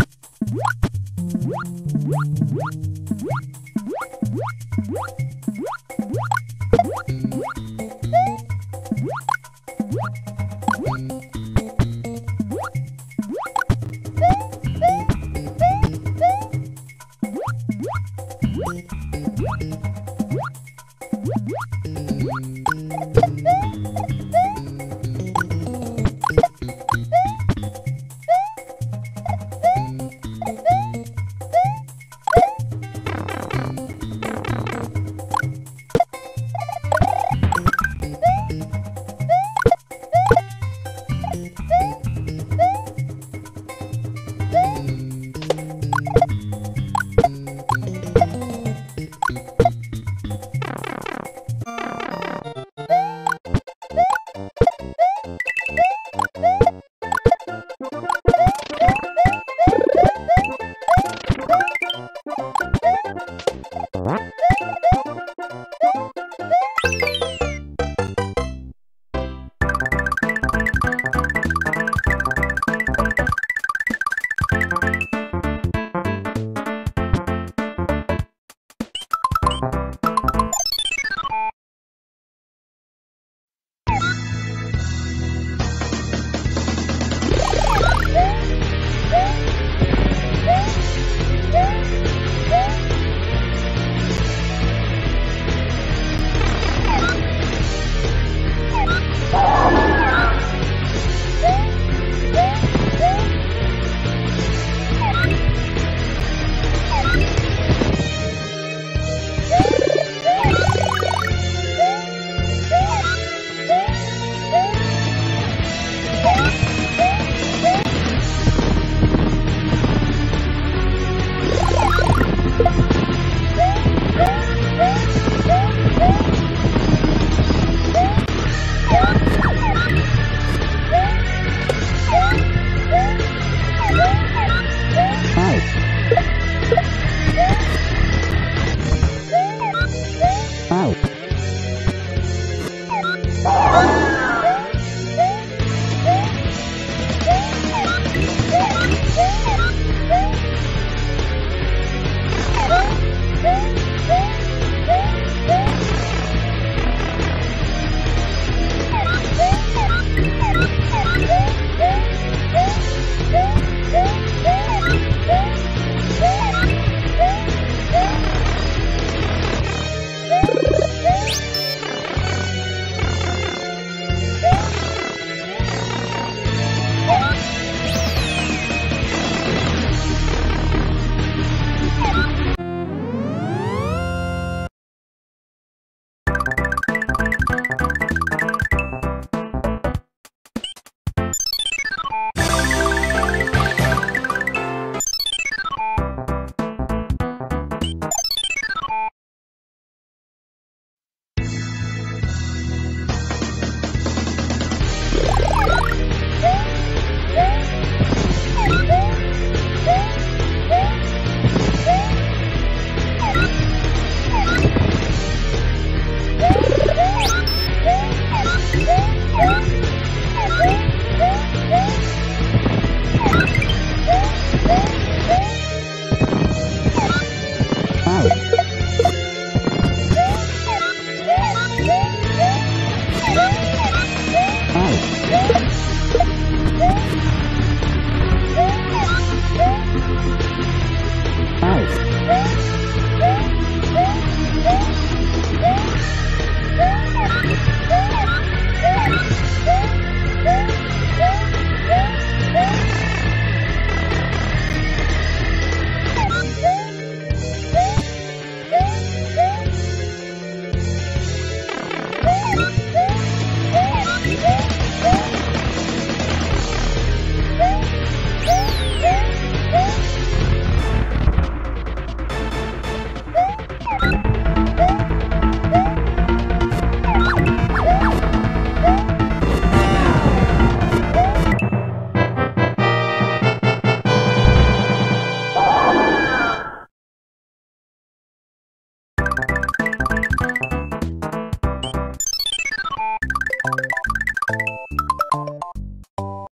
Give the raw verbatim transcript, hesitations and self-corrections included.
What?